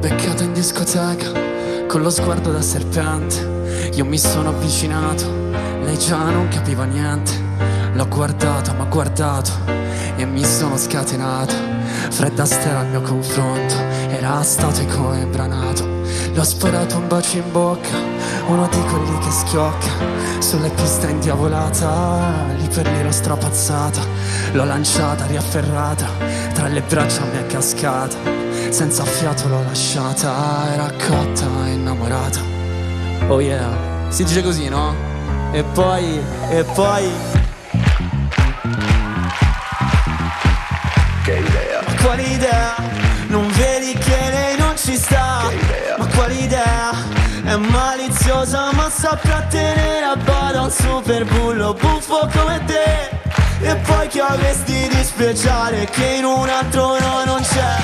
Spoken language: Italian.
beccato in discoteca con lo sguardo da serpente. Io mi sono avvicinato, lei già non capiva niente. L'ho guardata, m'ha guardato e mi sono scatenato. Fredda stella al mio confronto, era stato imbrannato. L'ho sparato un bacio in bocca, uno di quelli che schiocca. Sulla pista indiavolata, lì per lì l'ho strapazzata. L'ho lanciata, riafferrata, tra le braccia mi è cascata. Senza fiato l'ho lasciata, era cotta, innamorata. Oh yeah, si dice così, no? E poi che idea? Ma quale idea? Non vedi che lei non ci sta? Ma quale idea? È maliziosa ma saprà tenere a bada un super bullo buffo come te. E poi che avresti di speciale che in un altro no non c'è?